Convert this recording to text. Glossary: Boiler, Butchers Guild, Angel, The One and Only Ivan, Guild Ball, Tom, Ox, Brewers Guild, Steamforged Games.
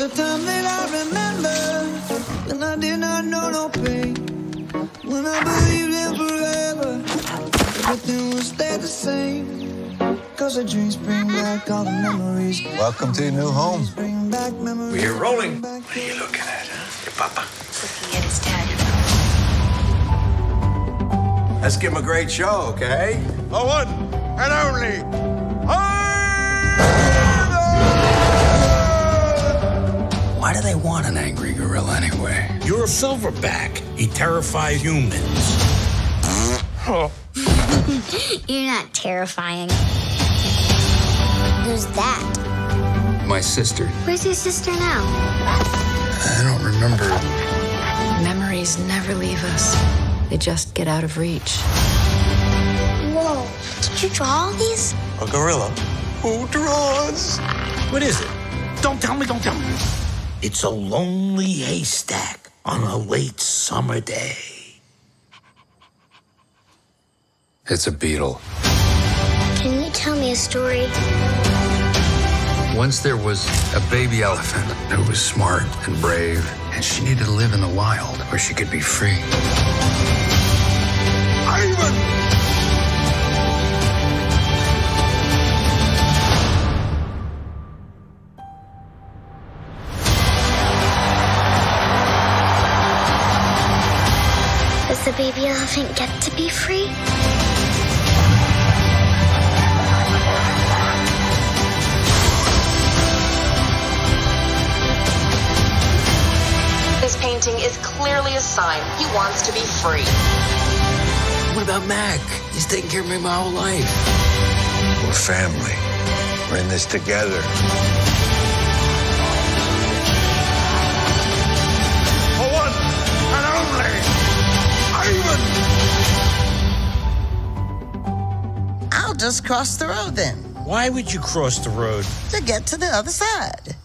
There's a time that I remember when I did not know no pain, when I believed in forever, everything would stay the same, cause the dreams bring back all the memories. Welcome to your new home. We're rolling. What are you looking at, huh? Your papa? Looking at his dad. Let's give him a great show, okay? The one and only. Why do they want an angry gorilla anyway? You're a silverback. He terrifies humans. Oh. You're not terrifying. Who's that? My sister. Where's your sister now? I don't remember. Memories never leave us. They just get out of reach. Whoa, did you draw all these? A gorilla? Who draws? What is it? Don't tell me, don't tell me. It's a lonely haystack on a late summer day. It's a beetle. Can you tell me a story? Once there was a baby elephant who was smart and brave, and she needed to live in the wild where she could be free. Does the baby elephant get to be free? This painting is clearly a sign he wants to be free. What about Mac? He's taken care of me my whole life. We're family. We're in this together. I'll just cross the road then. Why would you cross the road? To get to the other side.